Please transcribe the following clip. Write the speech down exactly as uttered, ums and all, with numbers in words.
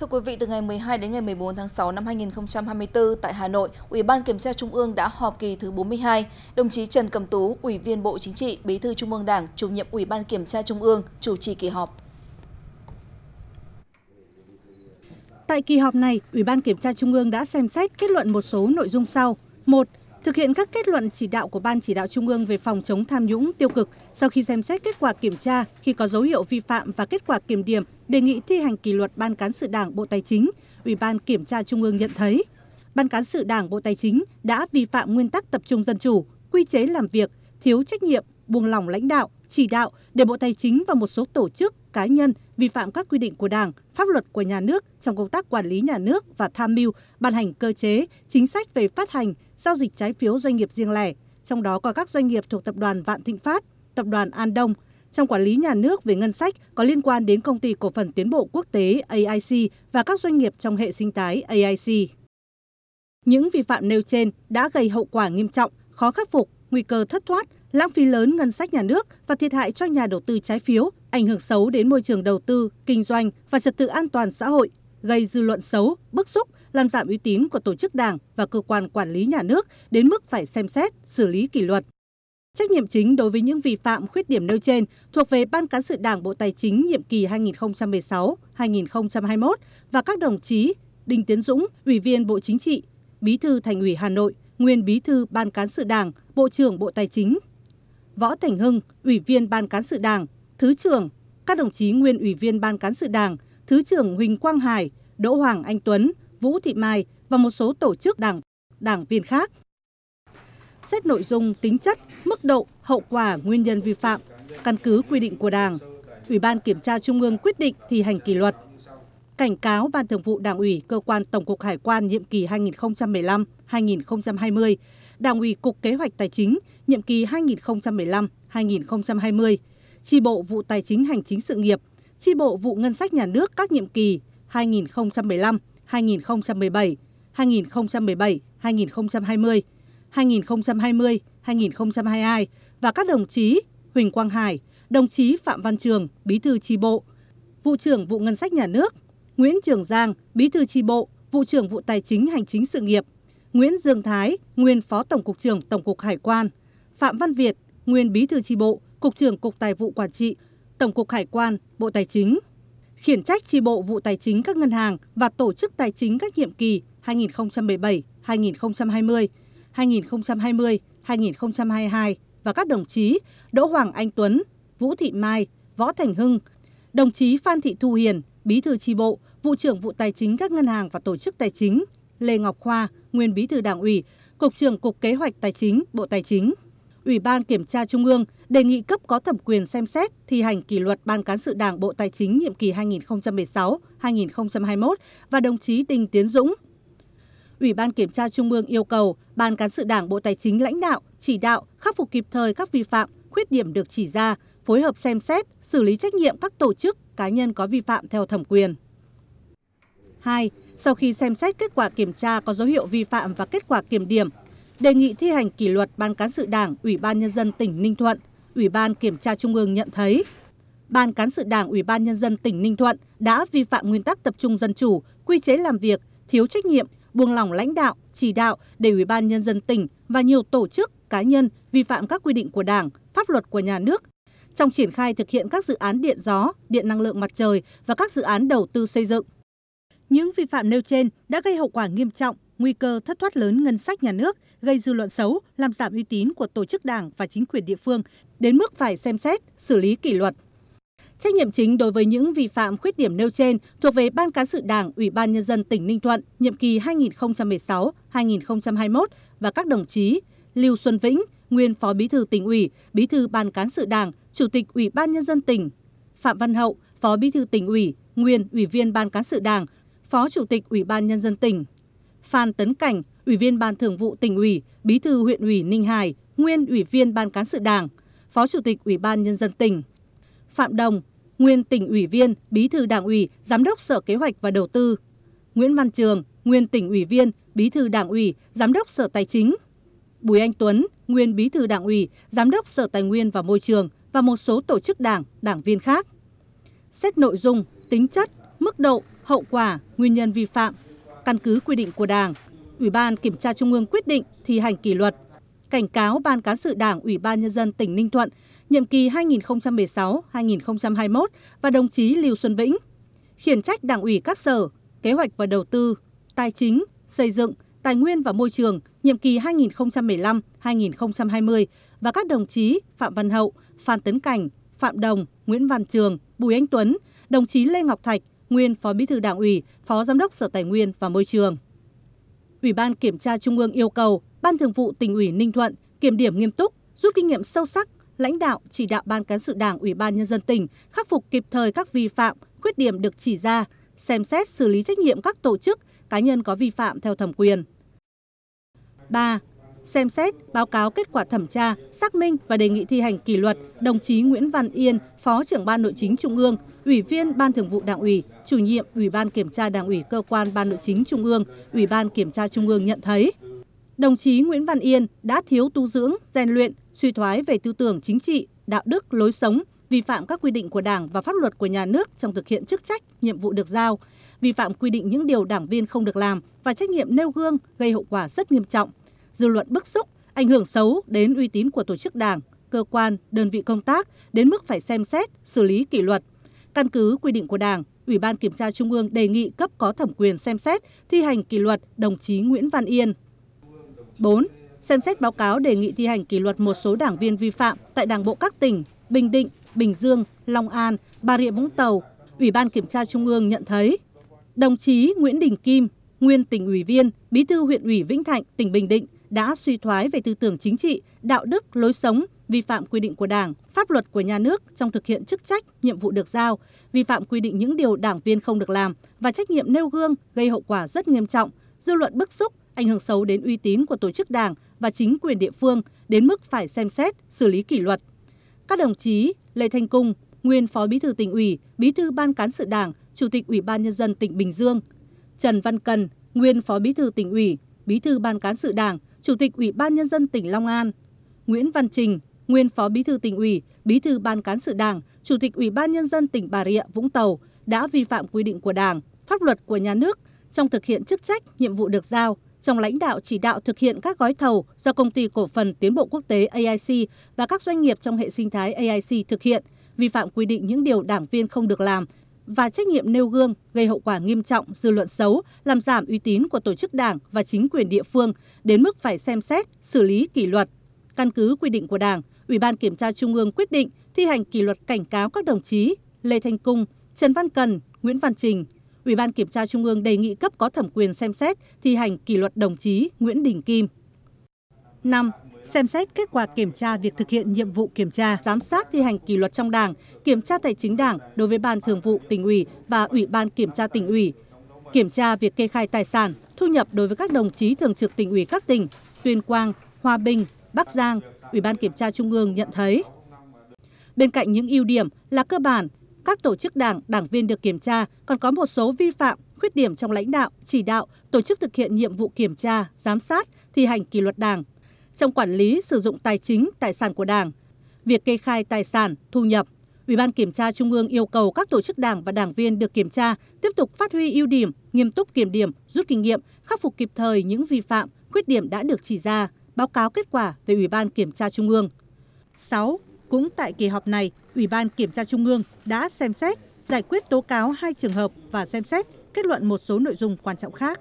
Thưa quý vị, từ ngày mười hai đến ngày mười bốn tháng sáu năm hai nghìn không trăm hai mươi tư tại Hà Nội, Ủy ban Kiểm tra Trung ương đã họp kỳ thứ bốn mươi hai. Đồng chí Trần Cẩm Tú, Ủy viên Bộ Chính trị, Bí thư Trung ương Đảng, Chủ nhiệm Ủy ban Kiểm tra Trung ương chủ trì kỳ họp. Tại kỳ họp này, Ủy ban Kiểm tra Trung ương đã xem xét kết luận một số nội dung sau. một. Thực hiện các kết luận chỉ đạo của Ban Chỉ đạo Trung ương về phòng chống tham nhũng tiêu cực sau khi xem xét kết quả kiểm tra khi có dấu hiệu vi phạm và kết quả kiểm điểm, đề nghị thi hành kỷ luật Ban Cán sự Đảng Bộ Tài chính, Ủy ban Kiểm tra Trung ương nhận thấy Ban Cán sự Đảng Bộ Tài chính đã vi phạm nguyên tắc tập trung dân chủ, quy chế làm việc, thiếu trách nhiệm, buông lỏng lãnh đạo, chỉ đạo để Bộ Tài chính và một số tổ chức, cá nhân vi phạm các quy định của Đảng, pháp luật của nhà nước trong công tác quản lý nhà nước và tham mưu, ban hành cơ chế, chính sách về phát hành, giao dịch trái phiếu doanh nghiệp riêng lẻ, trong đó có các doanh nghiệp thuộc Tập đoàn Vạn Thịnh Phát, Tập đoàn An Đông. Trong quản lý nhà nước về ngân sách có liên quan đến Công ty Cổ phần Tiến bộ Quốc tế A I C và các doanh nghiệp trong hệ sinh thái A I C. Những vi phạm nêu trên đã gây hậu quả nghiêm trọng, khó khắc phục, nguy cơ thất thoát, lãng phí lớn ngân sách nhà nước và thiệt hại cho nhà đầu tư trái phiếu, ảnh hưởng xấu đến môi trường đầu tư, kinh doanh và trật tự an toàn xã hội, gây dư luận xấu, bức xúc, làm giảm uy tín của tổ chức Đảng và cơ quan quản lý nhà nước đến mức phải xem xét, xử lý kỷ luật. Trách nhiệm chính đối với những vi phạm, khuyết điểm nêu trên thuộc về Ban Cán sự Đảng Bộ Tài chính nhiệm kỳ hai nghìn không trăm mười sáu đến hai nghìn không trăm hai mươi mốt và các đồng chí Đinh Tiến Dũng, Ủy viên Bộ Chính trị, Bí thư Thành ủy Hà Nội, nguyên Bí thư Ban Cán sự Đảng, Bộ trưởng Bộ Tài chính; Võ Thành Hưng, Ủy viên Ban Cán sự Đảng, Thứ trưởng; các đồng chí nguyên Ủy viên Ban Cán sự Đảng, Thứ trưởng Huỳnh Quang Hải, Đỗ Hoàng Anh Tuấn, Vũ Thị Mai và một số tổ chức đảng, đảng viên khác. Xét nội dung, tính chất, mức độ, hậu quả, nguyên nhân vi phạm, căn cứ quy định của Đảng, Ủy ban Kiểm tra Trung ương quyết định thi hành kỷ luật. Cảnh cáo Ban Thường vụ Đảng ủy Cơ quan Tổng cục Hải quan nhiệm kỳ hai nghìn không trăm mười lăm đến hai nghìn không trăm hai mươi, Đảng ủy Cục Kế hoạch Tài chính nhiệm kỳ hai nghìn không trăm mười lăm đến hai nghìn không trăm hai mươi, Chi bộ Vụ Tài chính Hành chính sự nghiệp, Chi bộ Vụ Ngân sách Nhà nước các nhiệm kỳ hai nghìn không trăm mười lăm đến hai nghìn không trăm mười bảy, hai nghìn không trăm mười bảy đến hai nghìn không trăm hai mươi, hai nghìn không trăm hai mươi đến hai nghìn không trăm hai mươi hai và các đồng chí Huỳnh Quang Hải, đồng chí Phạm Văn Trường, Bí thư Chi bộ, Vụ trưởng Vụ Ngân sách Nhà nước, Nguyễn Trường Giang, Bí thư Chi bộ, Vụ trưởng Vụ Tài chính Hành chính sự nghiệp, Nguyễn Dương Thái, nguyên Phó Tổng cục trưởng Tổng cục Hải quan, Phạm Văn Việt, nguyên Bí thư Chi bộ, Cục trưởng Cục Tài vụ Quản trị, Tổng cục Hải quan, Bộ Tài chính. Khiển trách Chi bộ Vụ Tài chính các ngân hàng và tổ chức tài chính các nhiệm kỳ hai nghìn không trăm mười bảy đến hai nghìn không trăm hai mươi, hai nghìn không trăm hai mươi đến hai nghìn không trăm hai mươi hai và các đồng chí Đỗ Hoàng Anh Tuấn, Vũ Thị Mai, Võ Thành Hưng, đồng chí Phan Thị Thu Hiền, Bí thư Chi bộ, Vụ trưởng Vụ Tài chính các ngân hàng và tổ chức tài chính, Lê Ngọc Khoa, nguyên Bí thư Đảng ủy, Cục trưởng Cục Kế hoạch Tài chính, Bộ Tài chính. Ủy ban Kiểm tra Trung ương đề nghị cấp có thẩm quyền xem xét thi hành kỷ luật Ban Cán sự Đảng Bộ Tài chính nhiệm kỳ hai nghìn không trăm mười sáu đến hai nghìn không trăm hai mươi mốt và đồng chí Đinh Tiến Dũng. Ủy ban Kiểm tra Trung ương yêu cầu Ban Cán sự Đảng Bộ Tài chính lãnh đạo, chỉ đạo, khắc phục kịp thời các vi phạm, khuyết điểm được chỉ ra, phối hợp xem xét, xử lý trách nhiệm các tổ chức, cá nhân có vi phạm theo thẩm quyền. hai. Sau khi xem xét kết quả kiểm tra có dấu hiệu vi phạm và kết quả kiểm điểm, đề nghị thi hành kỷ luật Ban Cán sự Đảng, Ủy ban Nhân dân tỉnh Ninh Thuận. Ủy ban Kiểm tra Trung ương nhận thấy Ban Cán sự Đảng, Ủy ban Nhân dân tỉnh Ninh Thuận đã vi phạm nguyên tắc tập trung dân chủ, quy chế làm việc, thiếu trách nhiệm, buông lỏng lãnh đạo, chỉ đạo để Ủy ban Nhân dân tỉnh và nhiều tổ chức, cá nhân vi phạm các quy định của Đảng, pháp luật của nhà nước trong triển khai thực hiện các dự án điện gió, điện năng lượng mặt trời và các dự án đầu tư xây dựng. Những vi phạm nêu trên đã gây hậu quả nghiêm trọng, nguy cơ thất thoát lớn ngân sách nhà nước, gây dư luận xấu, làm giảm uy tín của tổ chức Đảng và chính quyền địa phương đến mức phải xem xét, xử lý kỷ luật. Trách nhiệm chính đối với những vi phạm, khuyết điểm nêu trên thuộc về Ban Cán sự Đảng, Ủy ban Nhân dân tỉnh Ninh Thuận nhiệm kỳ hai nghìn không trăm mười sáu đến hai nghìn không trăm hai mươi mốt và các đồng chí Lưu Xuân Vĩnh, nguyên Phó Bí thư Tỉnh ủy, Bí thư Ban Cán sự Đảng, Chủ tịch Ủy ban Nhân dân tỉnh; Phạm Văn Hậu, Phó Bí thư Tỉnh ủy, nguyên Ủy viên Ban Cán sự Đảng, Phó Chủ tịch Ủy ban Nhân dân tỉnh; Phan Tấn Cảnh, Ủy viên Ban Thường vụ Tỉnh ủy, Bí thư Huyện ủy Ninh Hải, nguyên Ủy viên Ban Cán sự Đảng, Phó Chủ tịch Ủy ban Nhân dân tỉnh; Phạm Đồng, nguyên Tỉnh ủy viên, Bí thư Đảng ủy, Giám đốc Sở Kế hoạch và Đầu tư; Nguyễn Văn Trường, nguyên Tỉnh ủy viên, Bí thư Đảng ủy, Giám đốc Sở Tài chính; Bùi Anh Tuấn, nguyên Bí thư Đảng ủy, Giám đốc Sở Tài nguyên và Môi trường và một số tổ chức đảng, đảng viên khác. Xét nội dung, tính chất, mức độ, hậu quả, nguyên nhân vi phạm, căn cứ quy định của Đảng, Ủy ban Kiểm tra Trung ương quyết định thi hành kỷ luật, cảnh cáo Ban Cán sự Đảng Ủy ban Nhân dân tỉnh Ninh Thuận, nhiệm kỳ hai nghìn không trăm mười sáu đến hai nghìn không trăm hai mươi mốt và đồng chí Lưu Xuân Vĩnh, khiển trách Đảng ủy các sở, Kế hoạch và Đầu tư, Tài chính, Xây dựng, Tài nguyên và Môi trường, nhiệm kỳ hai nghìn không trăm mười lăm đến hai nghìn không trăm hai mươi và các đồng chí Phạm Văn Hậu, Phan Tấn Cảnh, Phạm Đồng, Nguyễn Văn Trường, Bùi Anh Tuấn, đồng chí Lê Ngọc Thạch, nguyên Phó Bí thư Đảng ủy, Phó Giám đốc Sở Tài nguyên và Môi trường. Ủy ban Kiểm tra Trung ương yêu cầu Ban Thường vụ Tỉnh ủy Ninh Thuận kiểm điểm nghiêm túc, rút kinh nghiệm sâu sắc, lãnh đạo chỉ đạo Ban Cán sự Đảng Ủy ban Nhân dân tỉnh khắc phục kịp thời các vi phạm, khuyết điểm được chỉ ra, xem xét xử lý trách nhiệm các tổ chức, cá nhân có vi phạm theo thẩm quyền. ba. Xem xét, báo cáo kết quả thẩm tra, xác minh và đề nghị thi hành kỷ luật đồng chí Nguyễn Văn Yên, Phó trưởng Ban Nội chính Trung ương, Ủy viên Ban Thường vụ Đảng ủy, Chủ nhiệm Ủy ban Kiểm tra Đảng ủy Cơ quan Ban Nội chính Trung ương, Ủy ban Kiểm tra Trung ương nhận thấy đồng chí Nguyễn Văn Yên đã thiếu tu dưỡng, rèn luyện, suy thoái về tư tưởng chính trị, đạo đức, lối sống, vi phạm các quy định của Đảng và pháp luật của nhà nước trong thực hiện chức trách, nhiệm vụ được giao, vi phạm quy định những điều đảng viên không được làm và trách nhiệm nêu gương gây hậu quả rất nghiêm trọng. Dư luận bức xúc, ảnh hưởng xấu đến uy tín của tổ chức Đảng, cơ quan, đơn vị công tác đến mức phải xem xét, xử lý kỷ luật. Căn cứ quy định của Đảng, Ủy ban Kiểm tra Trung ương đề nghị cấp có thẩm quyền xem xét, thi hành kỷ luật đồng chí Nguyễn Văn Yên. bốn. Xem xét báo cáo đề nghị thi hành kỷ luật một số đảng viên vi phạm tại Đảng bộ các tỉnh Bình Định, Bình Dương, Long An, Bà Rịa Vũng Tàu. Ủy ban Kiểm tra Trung ương nhận thấy đồng chí Nguyễn Đình Kim, nguyên tỉnh ủy viên, Bí thư huyện ủy Vĩnh Thạnh, tỉnh Bình Định đã suy thoái về tư tưởng chính trị, đạo đức, lối sống, vi phạm quy định của Đảng, pháp luật của nhà nước trong thực hiện chức trách, nhiệm vụ được giao, vi phạm quy định những điều đảng viên không được làm và trách nhiệm nêu gương gây hậu quả rất nghiêm trọng, dư luận bức xúc, ảnh hưởng xấu đến uy tín của tổ chức Đảng và chính quyền địa phương đến mức phải xem xét, xử lý kỷ luật. Các đồng chí Lê Thanh Cung, nguyên Phó Bí thư Tỉnh ủy, Bí thư Ban Cán sự Đảng, Chủ tịch Ủy ban Nhân dân tỉnh Bình Dương; Trần Văn Cần, nguyên Phó Bí thư Tỉnh ủy, Bí thư Ban Cán sự Đảng, Chủ tịch Ủy ban Nhân dân tỉnh Long An; Nguyễn Văn Trình, nguyên Phó Bí thư Tỉnh ủy, Bí thư Ban Cán sự Đảng, Chủ tịch Ủy ban Nhân dân tỉnh Bà Rịa, Vũng Tàu đã vi phạm quy định của Đảng, pháp luật của nhà nước trong thực hiện chức trách, nhiệm vụ được giao, trong lãnh đạo chỉ đạo thực hiện các gói thầu do Công ty Cổ phần Tiến bộ Quốc tế A I C và các doanh nghiệp trong hệ sinh thái A I C thực hiện, vi phạm quy định những điều đảng viên không được làm và trách nhiệm nêu gương gây hậu quả nghiêm trọng, dư luận xấu, làm giảm uy tín của tổ chức Đảng và chính quyền địa phương đến mức phải xem xét, xử lý kỷ luật. Căn cứ quy định của Đảng, Ủy ban Kiểm tra Trung ương quyết định thi hành kỷ luật cảnh cáo các đồng chí Lê Thanh Cung, Trần Văn Cần, Nguyễn Văn Trình. Ủy ban Kiểm tra Trung ương đề nghị cấp có thẩm quyền xem xét, thi hành kỷ luật đồng chí Nguyễn Đình Kim. năm. Xem xét kết quả kiểm tra việc thực hiện nhiệm vụ kiểm tra, giám sát thi hành kỷ luật trong Đảng, kiểm tra tài chính Đảng đối với Ban Thường vụ Tỉnh ủy và Ủy ban Kiểm tra Tỉnh ủy, kiểm tra việc kê khai tài sản, thu nhập đối với các đồng chí Thường trực Tỉnh ủy các tỉnh Tuyên Quang, Hòa Bình, Bắc Giang. Ủy ban Kiểm tra Trung ương nhận thấy bên cạnh những ưu điểm là cơ bản, các tổ chức Đảng, đảng viên được kiểm tra còn có một số vi phạm, khuyết điểm trong lãnh đạo, chỉ đạo, tổ chức thực hiện nhiệm vụ kiểm tra, giám sát, thi hành kỷ luật Đảng, trong quản lý sử dụng tài chính, tài sản của Đảng, việc kê khai tài sản, thu nhập. Ủy ban Kiểm tra Trung ương yêu cầu các tổ chức Đảng và đảng viên được kiểm tra tiếp tục phát huy ưu điểm, nghiêm túc kiểm điểm, rút kinh nghiệm, khắc phục kịp thời những vi phạm, khuyết điểm đã được chỉ ra, báo cáo kết quả về Ủy ban Kiểm tra Trung ương. sáu. Cũng tại kỳ họp này, Ủy ban Kiểm tra Trung ương đã xem xét, giải quyết tố cáo hai trường hợp và xem xét, kết luận một số nội dung quan trọng khác.